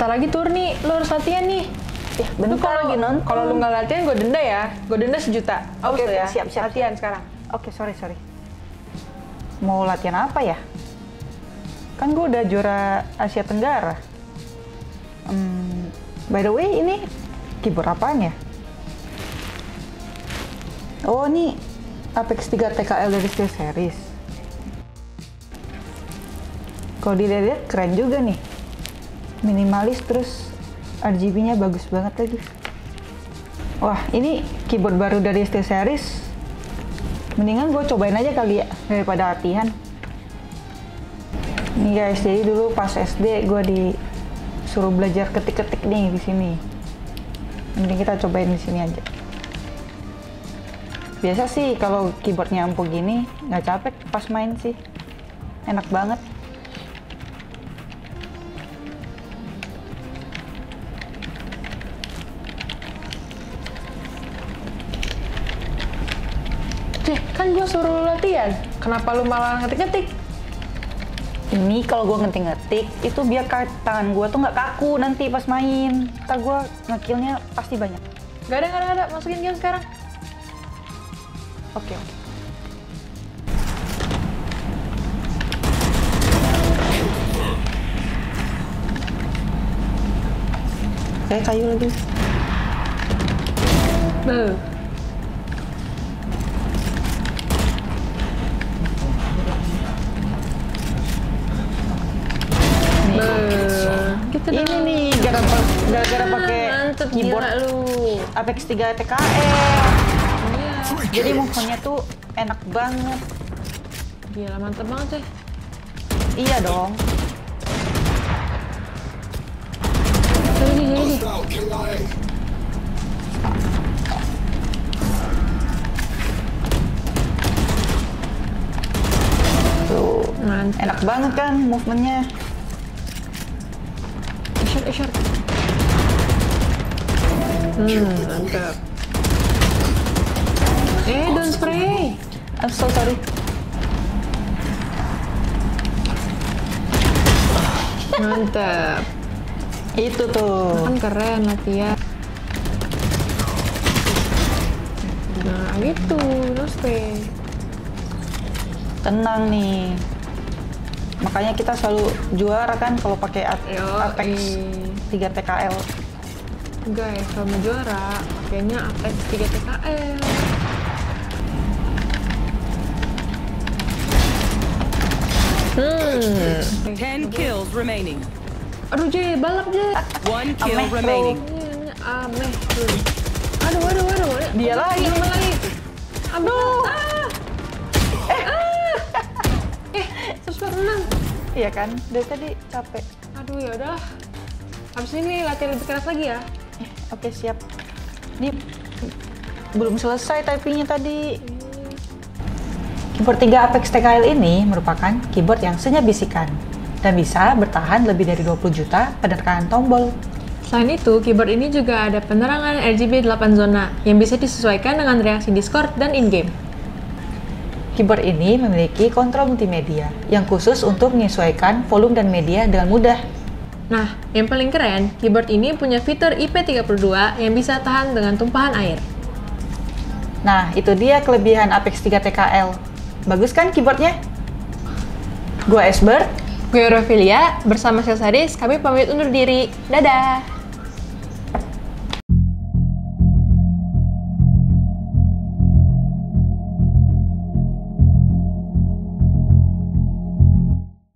bentar lagi tur nih, lo harus latihan nih. Ya, bentar lagi nonton. Kalau lo nggak latihan, gue denda ya. Gue denda 1 juta. Oke, okay, ya? Siap. Latihan sekarang. Oke, sorry. Mau latihan apa ya? Kan gue udah juara Asia Tenggara. By the way, ini keyboard apaan ya? Oh, ini Apex 3 TKL dari SteelSeries. Kalau dilihat keren juga nih. Minimalis terus RGB-nya bagus banget lagi. Wah, ini keyboard baru dari SteelSeries. Mendingan gue cobain aja kali ya, daripada latihan. Nih guys, jadi dulu pas SD gue disuruh belajar ketik-ketik nih di sini. Mending kita cobain di sini aja. Biasa sih kalau keyboardnya ampuh gini, nggak capek pas main sih. Enak banget. Kan gue suruh latihan, kenapa lu malah ngetik-ngetik? Ini kalau gue ngetik-ngetik, itu biar tangan gue tuh nggak kaku nanti pas main. Ntar gue ngekillnya pasti banyak. Gak ada, masukin game sekarang. Oke. Kayak kayu lagi. Ini nih gara-gara pakai keyboard Apex 3 TKL. Jadi move-nya tuh enak banget. Gila, mantep banget sih. Iya dong. Ini. Tuh, mantep. Enak banget kan movement-nya. Short. Mantap. Don't spray. I'm so sorry. Mantap. Itu tuh. Kan keren latihan. Nah, gitu. Don't spray. Tenang nih. Makanya kita selalu juara kan kalau pakai Apex 3 TKL. Guys, kalau mau juara, pakainya Apex 3 TKL. Okay. 10 kills remaining. Aduh, J, balap J. 1 kill remaining. Ameh tuh. Aduh. Dia lagi. Aduh. Renang. Iya kan, dari tadi capek. Aduh, ya udah. Habis ini latihan lebih keras lagi ya. Oke, siap. Ini belum selesai typingnya tadi. Keyboard 3 Apex TKL ini merupakan keyboard yang senyap bisikan dan bisa bertahan lebih dari 20 juta penekan tombol. Selain itu, keyboard ini juga ada penerangan RGB 8 zona yang bisa disesuaikan dengan reaksi Discord dan in-game. Keyboard ini memiliki kontrol multimedia yang khusus untuk menyesuaikan volume dan media dengan mudah. Nah, yang paling keren, keyboard ini punya fitur IP32 yang bisa tahan dengan tumpahan air. Nah, itu dia kelebihan Apex 3 TKL. Bagus kan keyboardnya? Gue Esbert, gue Rofilia, bersama SteelSeries, kami pamit undur diri. Dadah!